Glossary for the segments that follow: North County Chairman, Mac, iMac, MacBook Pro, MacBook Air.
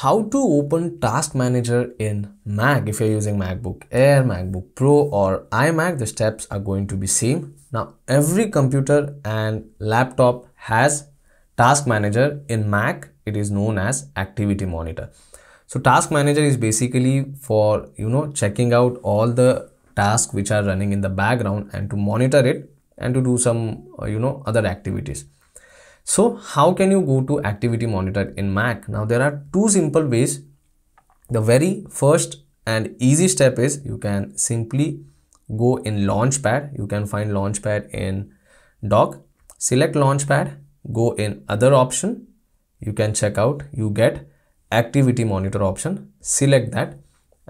how to open Task Manager in Mac. If you're using MacBook Air, MacBook Pro or iMac, the steps are going to be same. Now, every computer and laptop has Task Manager. In Mac, it is known as Activity Monitor. So Task Manager is basically for, checking out all the tasks which are running in the background and to monitor it and to do some, other activities. So how can you go to Activity Monitor in Mac? Now there are two simple ways. The very first and easy step is you can simply go in Launchpad. You can find Launchpad in dock, select Launchpad, go in other option. You can check out, you get Activity Monitor option, select that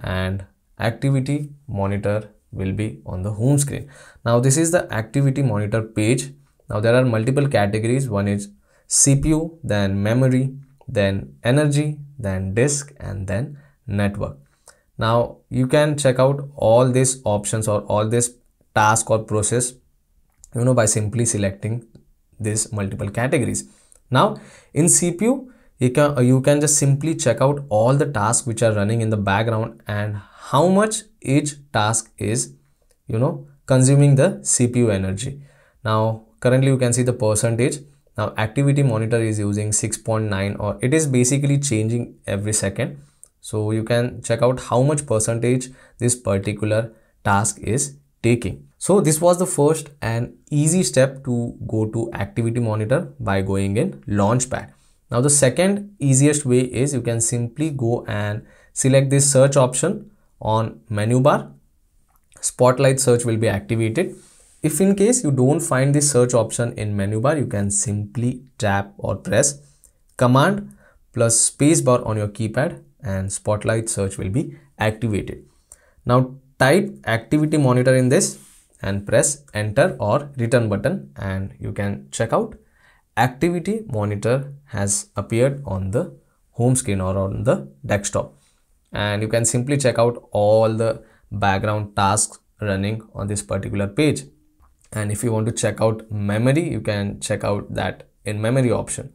and Activity Monitor will be on the home screen. Now this is the Activity Monitor page. Now there are multiple categories. One is CPU, then memory, then energy, then disk, and then network. Now you can check out all these options or all this task or process, by simply selecting these multiple categories. Now in CPU, you can just simply check out all the tasks which are running in the background and how much each task is, consuming the CPU energy. Now, currently you can see the percentage. Now Activity Monitor is using 6.9 or it is basically changing every second. So you can check out how much percentage this particular task is taking. So this was the first and easy step to go to Activity Monitor by going in Launchpad. Now the second easiest way is you can simply go and select this search option on menu bar. Spotlight search will be activated. If in case you don't find the search option in menu bar, you can simply tap or press command plus space bar on your keypad and Spotlight search will be activated. Now type Activity Monitor in this and press enter or return button and you can check out Activity Monitor has appeared on the home screen or on the desktop. And you can simply check out all the background tasks running on this particular page. And if you want to check out memory, you can check out that in memory option.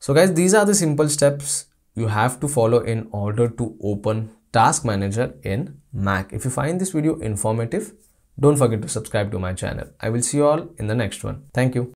So guys, these are the simple steps you have to follow in order to open Task Manager in Mac. If you find this video informative, don't forget to subscribe to my channel. I will see you all in the next one. Thank you.